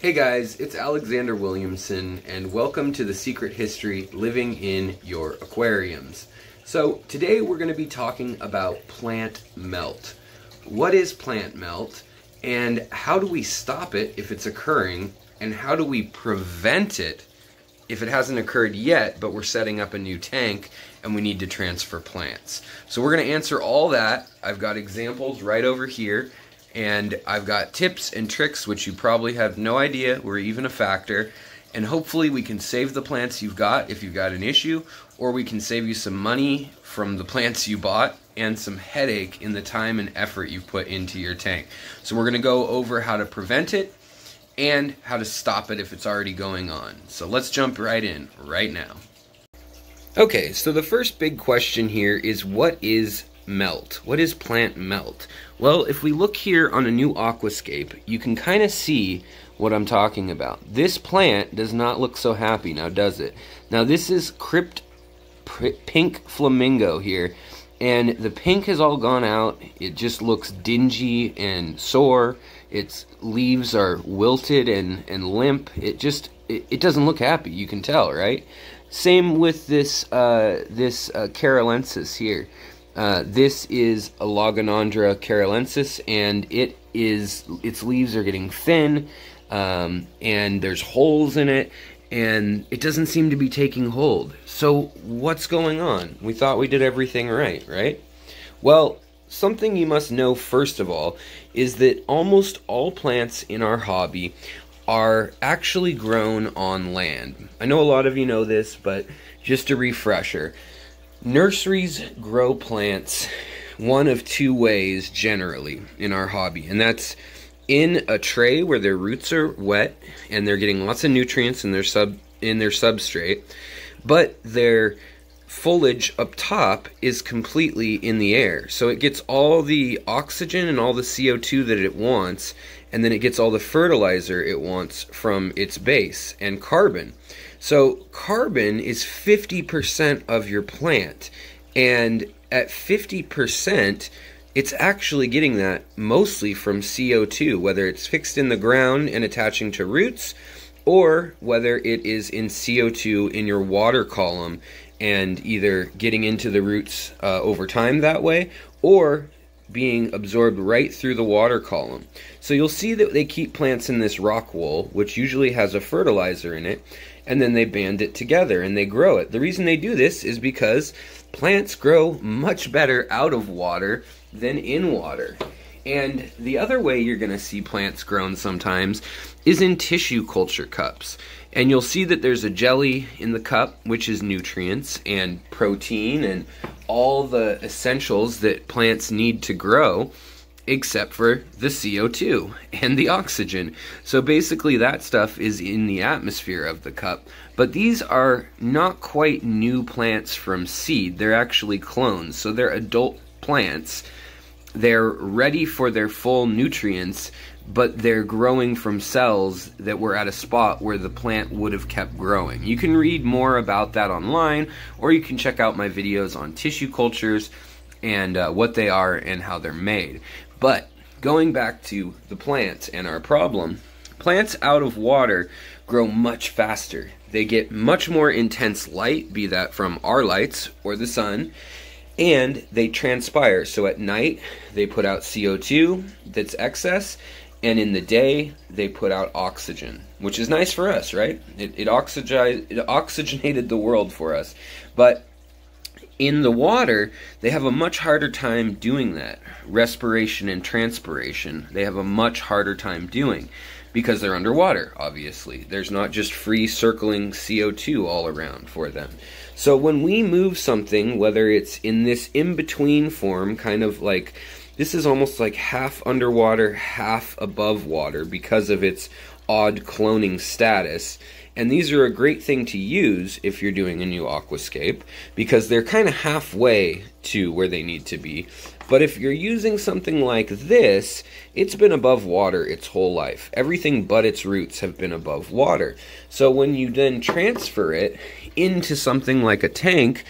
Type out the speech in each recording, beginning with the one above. Hey guys, it's Alexander Williamson, and welcome to The Secret History, Living in Your Aquariums. So today we're going to be talking about plant melt. What is plant melt, and how do we stop it if it's occurring, and how do we prevent it if it hasn't occurred yet, but we're setting up a new tank and we need to transfer plants? So we're going to answer all that. I've got examples right over here. And I've got tips and tricks which you probably have no idea were even a factor, and hopefully we can save the plants you've got if you've got an issue, or we can save you some money from the plants you bought and some headache in the time and effort you've put into your tank. So we're going to go over how to prevent it and how to stop it if it's already going on. So let's jump right in right now. Okay, so the first big question here is, what is melt? What is plant melt? Well, if we look here on a new aquascape, you can kind of see what I'm talking about. This plant does not look so happy now, does it? Now this is pink flamingo here, and the pink has all gone out. It just looks dingy and sore. Its leaves are wilted and limp. It doesn't look happy, you can tell, right? Same with this carolensis here. This is a Laganandra carolensis, and its leaves are getting thin, and there's holes in it, and it doesn't seem to be taking hold. So what's going on? We thought we did everything right, right? Well, something you must know first of all is that almost all plants in our hobby are actually grown on land. I know a lot of you know this, but just a refresher. Nurseries grow plants one of two ways generally in our hobby, and that's in a tray where their roots are wet and they're getting lots of nutrients in their substrate, but their foliage up top is completely in the air, so it gets all the oxygen and all the CO2 that it wants, and then it gets all the fertilizer it wants from its base and carbon. So carbon is 50% of your plant, and at 50%, it's actually getting that mostly from CO2, whether it's fixed in the ground and attaching to roots, or whether it is in CO2 in your water column and either getting into the roots over time that way, or being absorbed right through the water column. So you'll see that they keep plants in this rock wool, which usually has a fertilizer in it, and then they band it together and they grow it. The reason they do this is because plants grow much better out of water than in water. And the other way you're going to see plants grown sometimes is in tissue culture cups. And you'll see that there's a jelly in the cup, which is nutrients and protein and all the essentials that plants need to grow, except for the CO2 and the oxygen. So basically that stuff is in the atmosphere of the cup. But these are not quite new plants from seed. They're actually clones. So they're adult plants. They're ready for their full nutrients, but they're growing from cells that were at a spot where the plant would have kept growing. You can read more about that online, or you can check out my videos on tissue cultures and what they are and how they're made. But going back to the plants and our problem, plants out of water grow much faster. They get much more intense light, be that from our lights or the sun, and they transpire. So at night, they put out CO2 that's excess, and in the day, they put out oxygen, which is nice for us, right? It oxygenated the world for us. But in the water, they have a much harder time doing that. Respiration and transpiration, they have a much harder time doing, because they're underwater, obviously. There's not just free circling CO2 all around for them. So when we move something, whether it's in this in-between form, kind of like, this is almost like half underwater, half above water because of its odd cloning status. And these are a great thing to use if you're doing a new aquascape, because they're kind of halfway to where they need to be. But if you're using something like this, it's been above water its whole life. Everything but its roots have been above water. So when you then transfer it into something like a tank,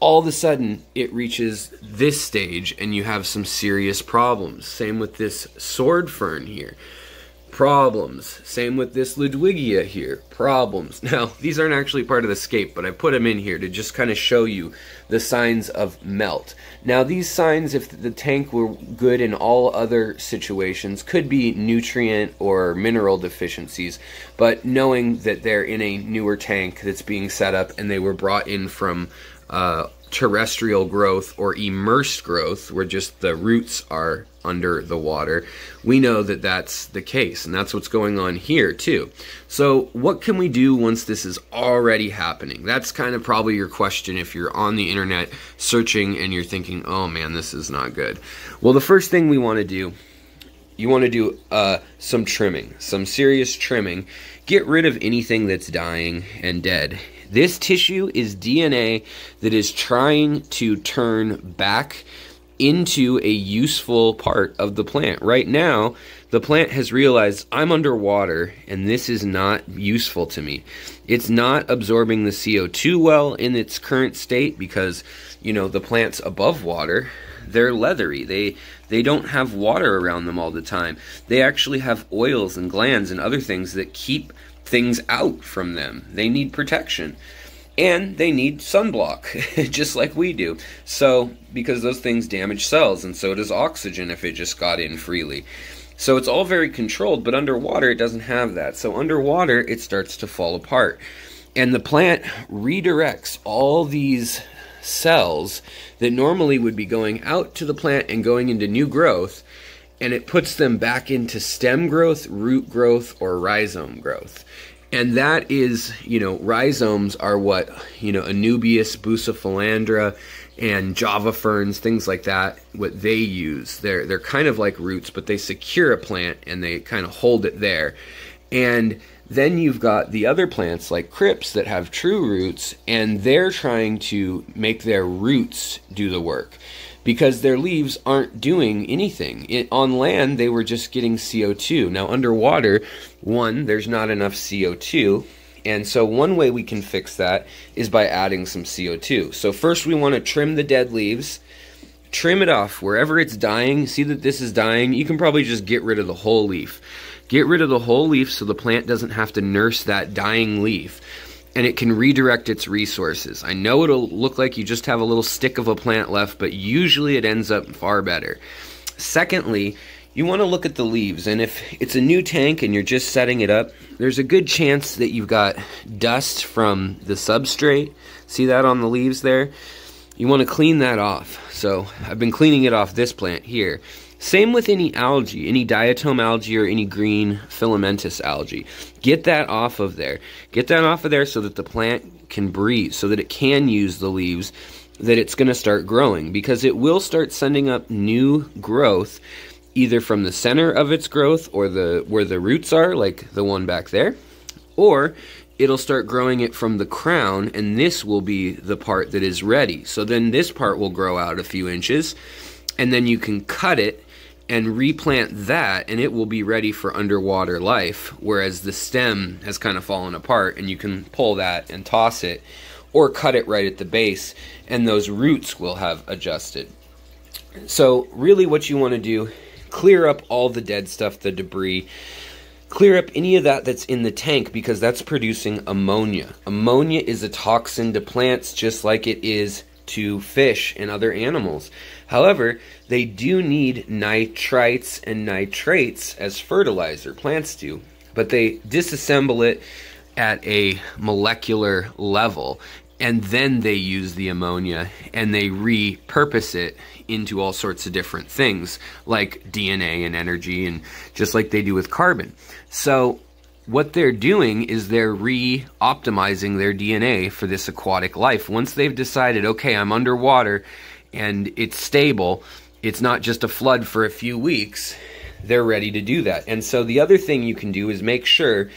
all of a sudden it reaches this stage and you have some serious problems. Same with this sword fern here. problems. Same with this Ludwigia here, problems. Now, these aren't actually part of the scape, but I put them in here to just kind of show you the signs of melt. Now, these signs, if the tank were good in all other situations, could be nutrient or mineral deficiencies, but knowing that they're in a newer tank that's being set up and they were brought in from terrestrial growth or immersed growth, where just the roots are under the water, we know that that's the case, and that's what's going on here too. So what can we do once this is already happening? That's kind of probably your question if you're on the internet searching and you're thinking, oh man, this is not good. Well, the first thing we want to do, you want to do some trimming, some serious trimming. Get rid of anything that's dying and dead. This tissue is DNA that is trying to turn back into a useful part of the plant. Right now, the plant has realized I'm underwater and this is not useful to me. It's not absorbing the CO2 well in its current state because, you know, the plant's above water. They're leathery. They don't have water around them all the time. They actually have oils and glands and other things that keep things out from them. They need protection. And they need sunblock, just like we do. So, because those things damage cells, and so does oxygen if it just got in freely. So it's all very controlled, but underwater it doesn't have that. So underwater it starts to fall apart. And the plant redirects all these cells that normally would be going out to the plant and going into new growth, and it puts them back into stem growth, root growth, or rhizome growth. And that is, you know, rhizomes are what, you know, Anubias, Bucephalandra, and Java ferns, things like that, what they use. They're kind of like roots, but they secure a plant and they kind of hold it there. And then you've got the other plants like crypts that have true roots, and they're trying to make their roots do the work because their leaves aren't doing anything. On land, they were just getting CO2. Now underwater, one, there's not enough CO2, and so one way we can fix that is by adding some CO2. So first we want to trim the dead leaves. Trim it off wherever it's dying. See that this is dying? You can probably just get rid of the whole leaf. Get rid of the whole leaf so the plant doesn't have to nurse that dying leaf, and it can redirect its resources. I know it'll look like you just have a little stick of a plant left, but usually it ends up far better. Secondly, you want to look at the leaves, and if it's a new tank and you're just setting it up, there's a good chance that you've got dust from the substrate. See that on the leaves there? You want to clean that off. So I've been cleaning it off this plant here. Same with any algae, any diatom algae or any green filamentous algae. Get that off of there. Get that off of there so that the plant can breathe, so that it can use the leaves, that it's going to start growing, because it will start sending up new growth either from the center of its growth or where the roots are, like the one back there, or it'll start growing it from the crown, and this will be the part that is ready. So then this part will grow out a few inches, and then you can cut it and replant that, and it will be ready for underwater life, whereas the stem has kind of fallen apart, and you can pull that and toss it or cut it right at the base, and those roots will have adjusted. So really what you want to do, clear up all the dead stuff, the debris, clear up any of that that's in the tank, because that's producing ammonia. Ammonia is a toxin to plants just like it is to fish and other animals. However, they do need nitrites and nitrates as fertilizer, plants do, but they disassemble it at a molecular level, and then they use the ammonia and they repurpose it into all sorts of different things like DNA and energy, and just like they do with carbon. So what they're doing is they're re-optimizing their DNA for this aquatic life. Once they've decided, okay, I'm underwater and it's stable, it's not just a flood for a few weeks, they're ready to do that. And so the other thing you can do is make sure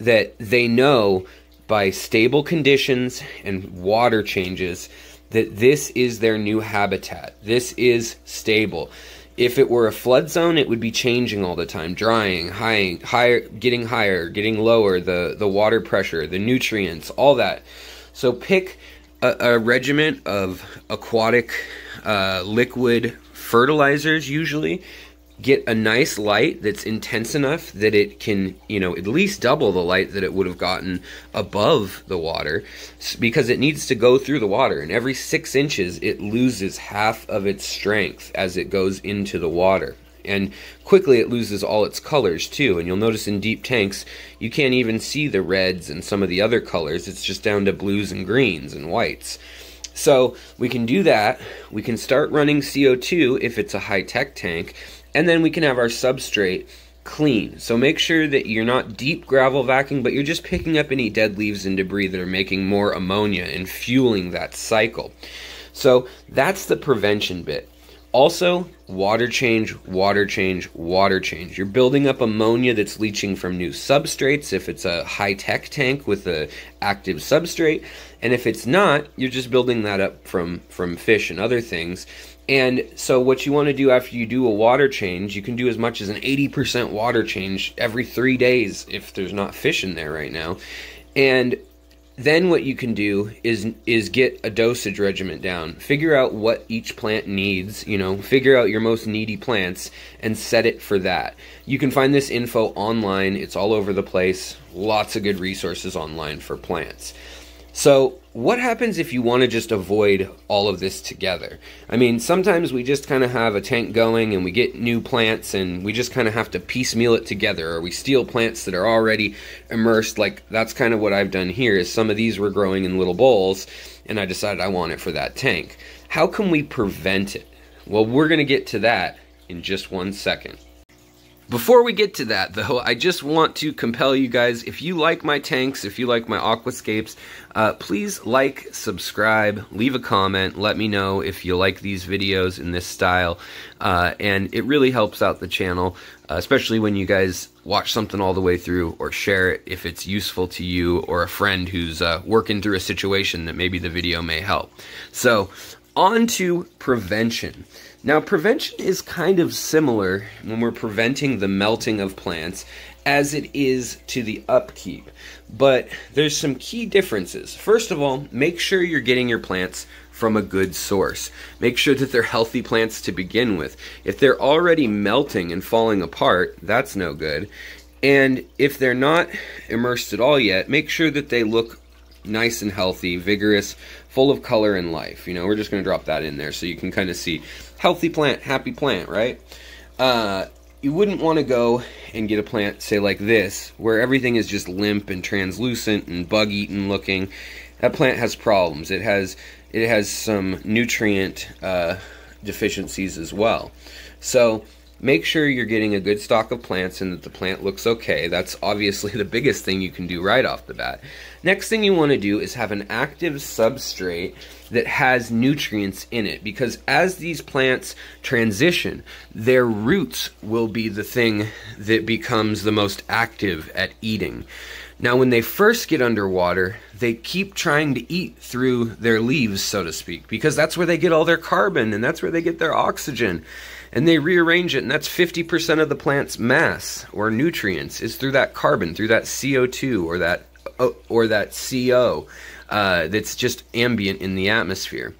that they know by stable conditions and water changes that this is their new habitat. This is stable. If it were a flood zone, it would be changing all the time, drying, higher, getting lower, the water pressure, the nutrients, all that. So pick a regiment of aquatic liquid fertilizers usually, get a nice light that's intense enough that it can, you know, at least double the light that it would have gotten above the water, because it needs to go through the water, and every 6 inches it loses half of its strength as it goes into the water. And quickly it loses all its colors too, and you'll notice in deep tanks you can't even see the reds and some of the other colors. It's just down to blues and greens and whites. So we can do that. We can start running CO2 if it's a high-tech tank, and then we can have our substrate clean. So make sure that you're not deep gravel vacuuming, but you're just picking up any dead leaves and debris that are making more ammonia and fueling that cycle. So that's the prevention bit. Also, water change, water change, water change. You're building up ammonia that's leaching from new substrates if it's a high-tech tank with an active substrate. And if it's not, you're just building that up from fish and other things. And so what you want to do after you do a water change, you can do as much as an 80% water change every 3 days if there's not fish in there right now. And then what you can do is get a dosage regimen down. Figure out what each plant needs, you know, figure out your most needy plants and set it for that. You can find this info online. It's all over the place. Lots of good resources online for plants. So what happens if you want to just avoid all of this together? I mean, sometimes we just kind of have a tank going and we get new plants and we just kind of have to piecemeal it together, or we steal plants that are already immersed. Like, that's kind of what I've done here, is some of these were growing in little bowls and I decided I want it for that tank. How can we prevent it? Well, we're going to get to that in just one second. Before we get to that, though, I just want to compel you guys, if you like my tanks, if you like my aquascapes, please like, subscribe, leave a comment, let me know if you like these videos in this style, and it really helps out the channel, especially when you guys watch something all the way through or share it if it's useful to you or a friend who's working through a situation that maybe the video may help. So, on to prevention. Now, prevention is kind of similar when we're preventing the melting of plants as it is to the upkeep, but there's some key differences. First of all, make sure you're getting your plants from a good source. Make sure that they're healthy plants to begin with. If they're already melting and falling apart, that's no good. And if they're not immersed at all yet, make sure that they look nice and healthy, vigorous, full of color and life. You know, we're just going to drop that in there so you can kind of see. Healthy plant, happy plant, right? You wouldn't want to go and get a plant, say, like this, where everything is just limp and translucent and bug-eaten looking. That plant has problems. It has some nutrient deficiencies as well. So make sure you're getting a good stock of plants and that the plant looks okay. That's obviously the biggest thing you can do right off the bat. Next thing you want to do is have an active substrate that has nutrients in it, because as these plants transition, their roots will be the thing that becomes the most active at eating. Now, when they first get underwater, they keep trying to eat through their leaves, so to speak, because that's where they get all their carbon and that's where they get their oxygen. And they rearrange it, and that's 50% of the plant's mass or nutrients is through that carbon, through that CO2 or that CO that's just ambient in the atmosphere.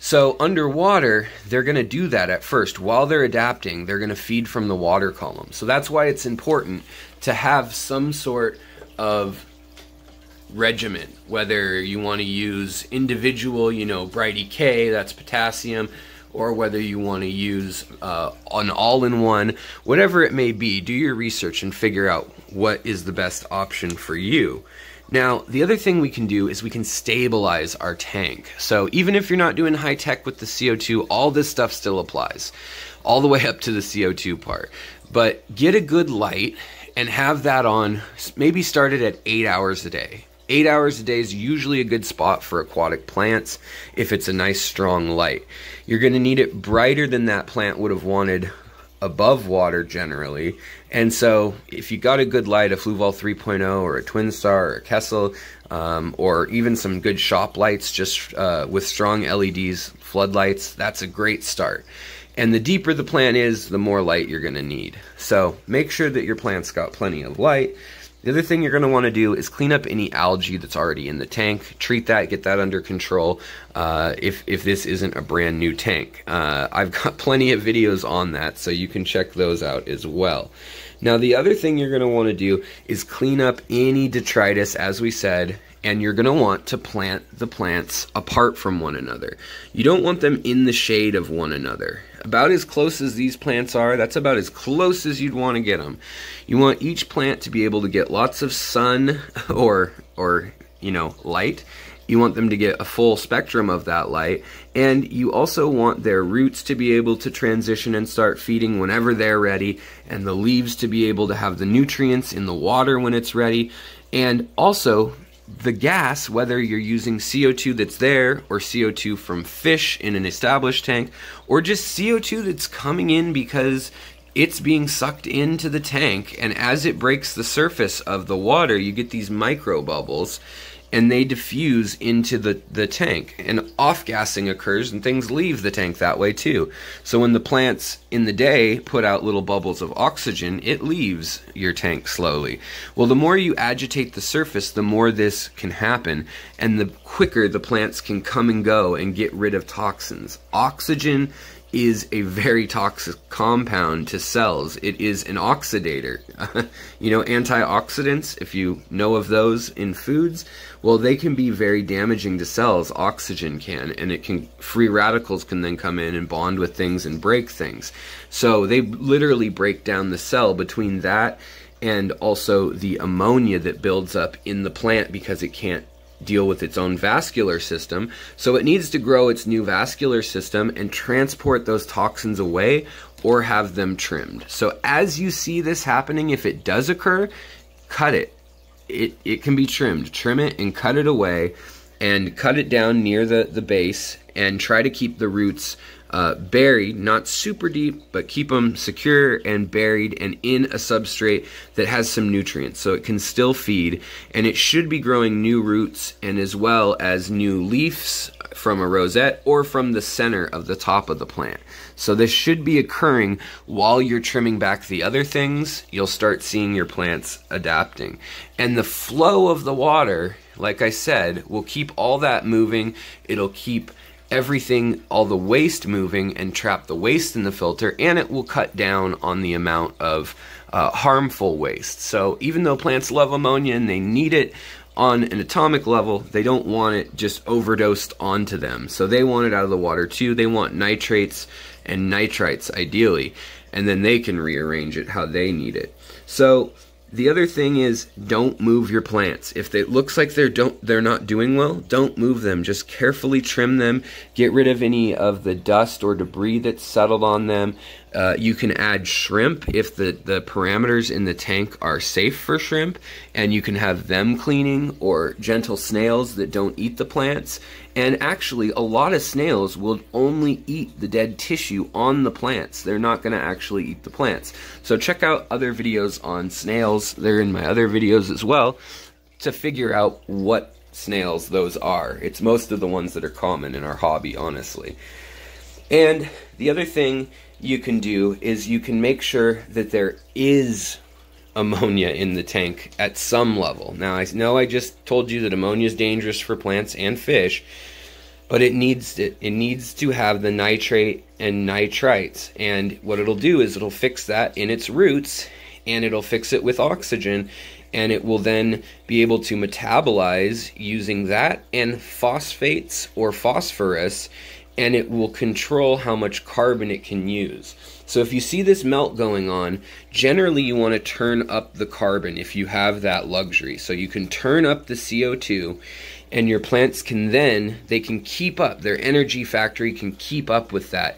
So underwater, they're going to do that at first. While they're adapting, they're going to feed from the water column. So that's why it's important to have some sort of regimen, whether you want to use individual, you know, Bright EK, that's potassium, or whether you want to use an all-in-one, whatever it may be. Do your research and figure out what is the best option for you. Now, the other thing we can do is we can stabilize our tank. So even if you're not doing high tech with the CO2, all this stuff still applies, all the way up to the CO2 part. But get a good light and have that on, maybe started at 8 hours a day. 8 hours a day is usually a good spot for aquatic plants if it's a nice strong light. You're going to need it brighter than that plant would have wanted above water generally. And so if you got a good light, a Fluval 3.0 or a Twin Star or a Kessel, or even some good shop lights just with strong LEDs, floodlights, that's a great start. And the deeper the plant is, the more light you're going to need. So make sure that your plant's got plenty of light. The other thing you're going to want to do is clean up any algae that's already in the tank, treat that, get that under control if this isn't a brand new tank. I've got plenty of videos on that, so you can check those out as well. Now the other thing you're going to want to do is clean up any detritus, as we said, and you're going to want to plant the plants apart from one another. You don't want them in the shade of one another. About as close as these plants are, that's about as close as you'd want to get them. You want each plant to be able to get lots of sun or you know, light. You want them to get a full spectrum of that light, and you also want their roots to be able to transition and start feeding whenever they're ready, and the leaves to be able to have the nutrients in the water when it's ready, and also the gas, whether you're using CO2 that's there or CO2 from fish in an established tank, or just CO2 that's coming in because it's being sucked into the tank, and as it breaks the surface of the water, you get these micro bubbles and they diffuse into the tank, and off-gassing occurs and things leave the tank that way too. So when the plants in the day put out little bubbles of oxygen, it leaves your tank slowly. Well, the more you agitate the surface, the more this can happen, and the quicker the plants can come and go and get rid of toxins. Oxygen is a very toxic compound to cells. It is an oxidator. You know, antioxidants, if you know of those in foods, well, they can be very damaging to cells. Oxygen can, and it can, free radicals can then come in and bond with things and break things. So they literally break down the cell between that and also the ammonia that builds up in the plant because it can't deal with its own vascular system, so it needs to grow its new vascular system and transport those toxins away or have them trimmed. So as you see this happening, if it does occur, cut it. It can be trimmed. Trim it and cut it away, and cut it down near the base, and try to keep the roots buried, not super deep, but keep them secure and buried and in a substrate that has some nutrients so it can still feed, and it should be growing new roots and as well as new leaves from a rosette or from the center of the top of the plant. So this should be occurring while you're trimming back the other things. You'll start seeing your plants adapting, and the flow of the water, like I said, will keep all that moving. It'll keep everything, all the waste moving, and trap the waste in the filter, and it will cut down on the amount of harmful waste. So even though plants love ammonia and they need it on an atomic level, they don't want it just overdosed onto them. So they want it out of the water too. They want nitrates and nitrites ideally, and then they can rearrange it how they need it. So the other thing is, don't move your plants. If it looks like they're not doing well, don't move them. Just carefully trim them. Get rid of any of the dust or debris that's settled on them. You can add shrimp if the parameters in the tank are safe for shrimp, and you can have them cleaning, or gentle snails that don't eat the plants. And actually, a lot of snails will only eat the dead tissue on the plants. They're not going to actually eat the plants. So check out other videos on snails. They're in my other videos as well, to figure out what snails those are. It's most of the ones that are common in our hobby, honestly. And the other thing you can do is you can make sure that there is ammonia in the tank at some level. Now, I know I just told you that ammonia is dangerous for plants and fish, but it needs to have the nitrate and nitrites, and what it'll do is it'll fix that in its roots, and it'll fix it with oxygen, and it will then be able to metabolize using that and phosphates or phosphorus, and it will control how much carbon it can use. So if you see this melt going on, generally you want to turn up the carbon if you have that luxury. So you can turn up the CO2, and your plants can then, they can keep up. Their energy factory can keep up with that.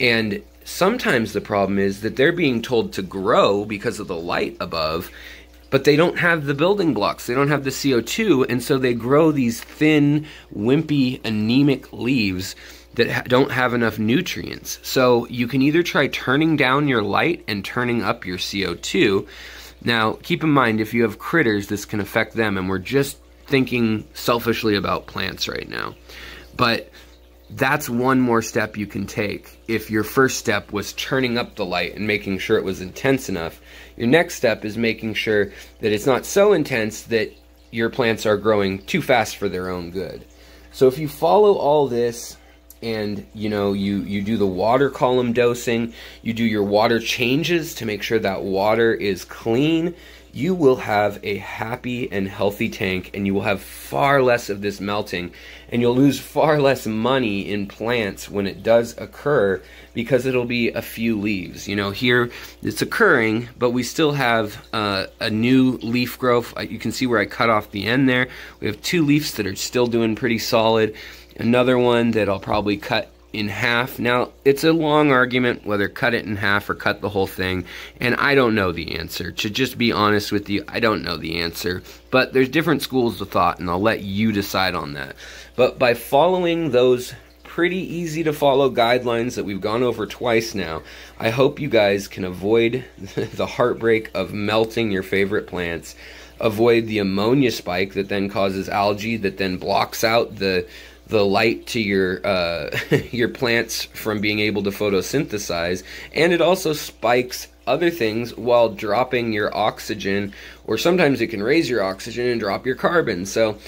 And sometimes the problem is that they're being told to grow because of the light above, but they don't have the building blocks, they don't have the CO2, and so they grow these thin, wimpy, anemic leaves that don't have enough nutrients. So you can either try turning down your light and turning up your CO2. Now, keep in mind, if you have critters, this can affect them, and we're just thinking selfishly about plants right now. But that's one more step you can take. If your first step was turning up the light and making sure it was intense enough, your next step is making sure that it's not so intense that your plants are growing too fast for their own good. So if you follow all this and you do the water column dosing, you do your water changes to make sure that water is clean, you will have a happy and healthy tank, and you will have far less of this melting, and you'll lose far less money in plants when it does occur, because it'll be a few leaves. You know, here it's occurring, but we still have a new leaf growth. You can see where I cut off the end there. We have two leaves that are still doing pretty solid. Another one that I'll probably cut in half. Now, it's a long argument whether cut it in half or cut the whole thing, and I don't know the answer. To just be honest with you, I don't know the answer, but there's different schools of thought, and I'll let you decide on that. But by following those pretty easy to follow guidelines that we've gone over twice now, I hope you guys can avoid the heartbreak of melting your favorite plants, avoid the ammonia spike that then causes algae that then blocks out the light to your plants from being able to photosynthesize, and it also spikes other things while dropping your oxygen, or sometimes it can raise your oxygen and drop your carbon. So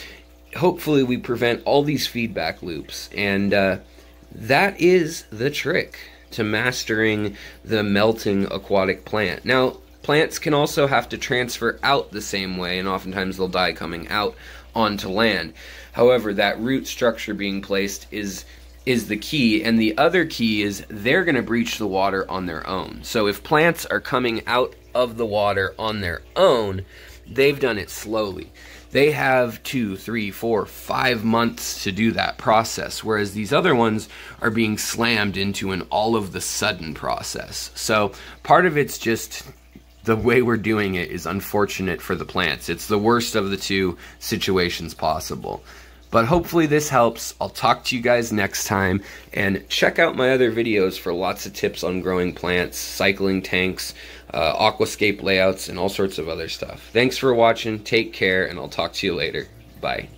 hopefully we prevent all these feedback loops, and that is the trick to mastering the melting aquatic plant. Now, plants can also have to transfer out the same way, and oftentimes they'll die coming out onto land. However, that root structure being placed is the key, and the other key is they're going to breach the water on their own. So if plants are coming out of the water on their own, they've done it slowly. They have 2, 3, 4, 5 months to do that process, whereas these other ones are being slammed into an all of the sudden process. So part of it's just the way we're doing it is unfortunate for the plants. It's the worst of the two situations possible. But hopefully this helps. I'll talk to you guys next time, and check out my other videos for lots of tips on growing plants, cycling tanks, aquascape layouts, and all sorts of other stuff. Thanks for watching, take care, and I'll talk to you later. Bye.